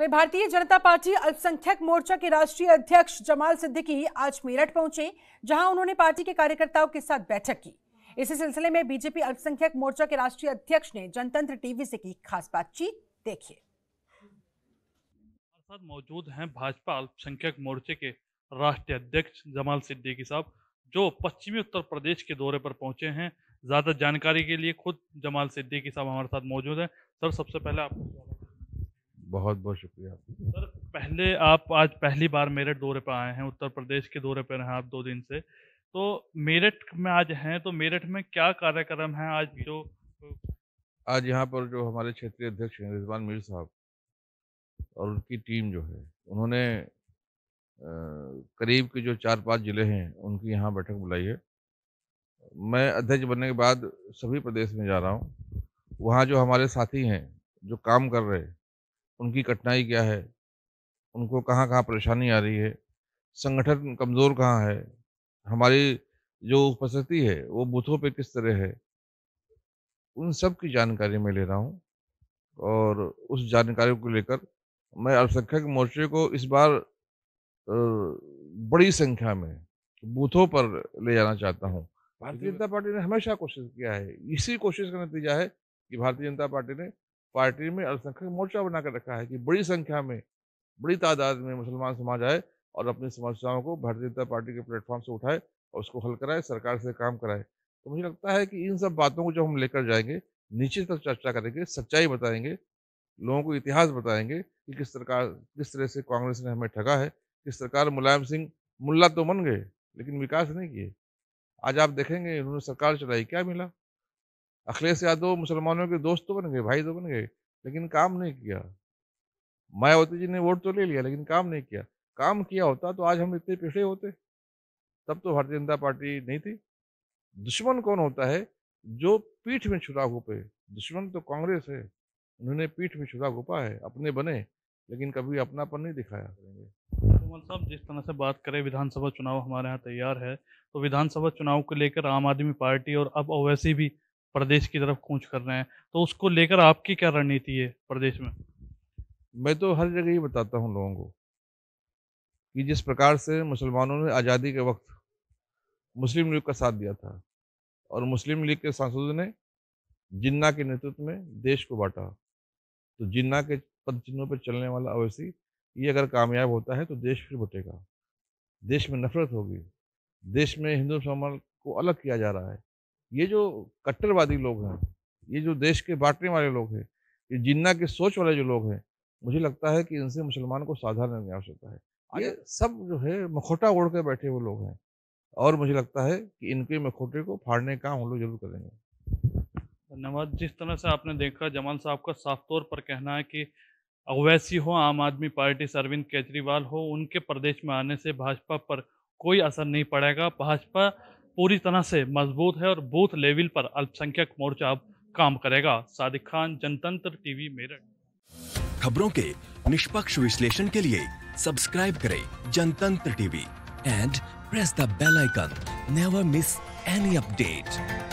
वहीं भारतीय जनता पार्टी अल्पसंख्यक मोर्चा के राष्ट्रीय अध्यक्ष जमाल सिद्दीकी आज मेरठ पहुंचे, जहां उन्होंने पार्टी के कार्यकर्ताओं के साथ बैठक की। इसी सिलसिले में बीजेपी अल्पसंख्यक मोर्चा के राष्ट्रीय अध्यक्ष ने जनतंत्र टीवी से की खास बातचीत, देखिए। मौजूद हैं भाजपा अल्पसंख्यक मोर्चे के राष्ट्रीय अध्यक्ष जमाल सिद्दीकी साहब, जो पश्चिमी उत्तर प्रदेश के दौरे पर पहुंचे हैं। ज़्यादा जानकारी के लिए खुद जमाल सिद्दीकी साहब हमारे साथ मौजूद हैं। सर, सबसे पहले आप बहुत बहुत शुक्रिया। सर, पहले आप आज पहली बार मेरठ दौरे पर आए हैं, उत्तर प्रदेश के दौरे पर हैं आप 2 दिन से, तो मेरठ में आज हैं, तो मेरठ में क्या कार्यक्रम है आज? जो आज यहाँ पर जो हमारे क्षेत्रीय अध्यक्ष हैं रिजवान मीर साहब और उनकी टीम जो है, उन्होंने करीब के जो 4-5 जिले हैं उनकी यहाँ बैठक बुलाई है। मैं अध्यक्ष बनने के बाद सभी प्रदेश में जा रहा हूँ, वहाँ जो हमारे साथी हैं जो काम कर रहे हैं उनकी कठिनाई क्या है, उनको कहाँ कहाँ परेशानी आ रही है, संगठन कमज़ोर कहाँ है, हमारी जो उपस्थिति है वो बूथों पे किस तरह है, उन सब की जानकारी मैं ले रहा हूँ। और उस जानकारी को लेकर मैं अल्पसंख्यक मोर्चे को इस बार बड़ी संख्या में बूथों पर ले जाना चाहता हूं। भारतीय जनता पार्टी ने हमेशा कोशिश किया है, इसी कोशिश का नतीजा है कि भारतीय जनता पार्टी ने पार्टी में अल्पसंख्यक मोर्चा बनाकर रखा है कि बड़ी संख्या में, बड़ी तादाद में मुसलमान समाज आए और अपनी समस्याओं को भारतीय जनता पार्टी के प्लेटफॉर्म से उठाए और उसको हल कराए, सरकार से काम कराए। तो मुझे लगता है कि इन सब बातों को जब हम लेकर जाएंगे, नीचे तक चर्चा करेंगे, सच्चाई बताएंगे, लोगों को इतिहास बताएंगे कि किस तरह से कांग्रेस ने हमें ठगा है, किस सरकार मुलायम सिंह मुल्ला तो बन गए लेकिन विकास नहीं किए। आज आप देखेंगे इन्होंने सरकार चलाई, क्या मिला? अखिलेश यादव मुसलमानों के दोस्त तो बन गए, भाई तो बन गए, लेकिन काम नहीं किया। मायावती जी ने वोट तो ले लिया लेकिन काम नहीं किया। काम किया होता तो आज हम इतने पिछड़े होते? तब तो भारतीय जनता पार्टी नहीं थी। दुश्मन कौन होता है? जो पीठ में छुरा घोपे। दुश्मन तो कांग्रेस है, उन्होंने पीठ में छुरा घोपा है, अपने बने लेकिन कभी अपनापन नहीं दिखाया करेंगे। कमल साहब, जिस तरह से बात करें, विधानसभा चुनाव हमारे यहाँ तैयार है, तो विधानसभा चुनाव को लेकर आम आदमी पार्टी और अब ओवैसी भी प्रदेश की तरफ कूच कर रहे हैं, तो उसको लेकर आपकी क्या रणनीति है प्रदेश में? मैं तो हर जगह ही बताता हूँ लोगों को कि जिस प्रकार से मुसलमानों ने आज़ादी के वक्त मुस्लिम लीग का साथ दिया था और मुस्लिम लीग के सांसदों ने जिन्ना के नेतृत्व में देश को बांटा, तो जिन्ना के पद चिन्हों पर चलने वाला ओवैसी ये अगर कामयाब होता है तो देश फिर बटेगा, देश में नफरत होगी, देश में हिंदू मुसलमान को अलग किया जा रहा है। ये जो कट्टरवादी लोग हैं, ये जो देश के बांटने वाले लोग हैं, ये जिन्ना के सोच वाले जो लोग हैं, मुझे लगता है कि इनसे मुसलमान को साधारण न्याय होता है। ये सब जो है मखौटा ओढ़ के बैठे वो लोग हैं और मुझे लगता है कि इनके मखौटे को फाड़ने का हम लोग जरूर करेंगे। धन्यवाद। जिस तरह से आपने देखा, जमाल साहब का साफ तौर पर कहना है कि ओवैसी हो, आम आदमी पार्टी से अरविंद केजरीवाल हो, उनके प्रदेश में आने से भाजपा पर कोई असर नहीं पड़ेगा। भाजपा पूरी तरह से मजबूत है और बूथ लेवल पर अल्पसंख्यक मोर्चा अब काम करेगा। सादिक खान, जनतंत्र टीवी, मेरठ। खबरों के निष्पक्ष विश्लेषण के लिए सब्सक्राइब करें Jantantra TV and press the bell icon. Never miss any update.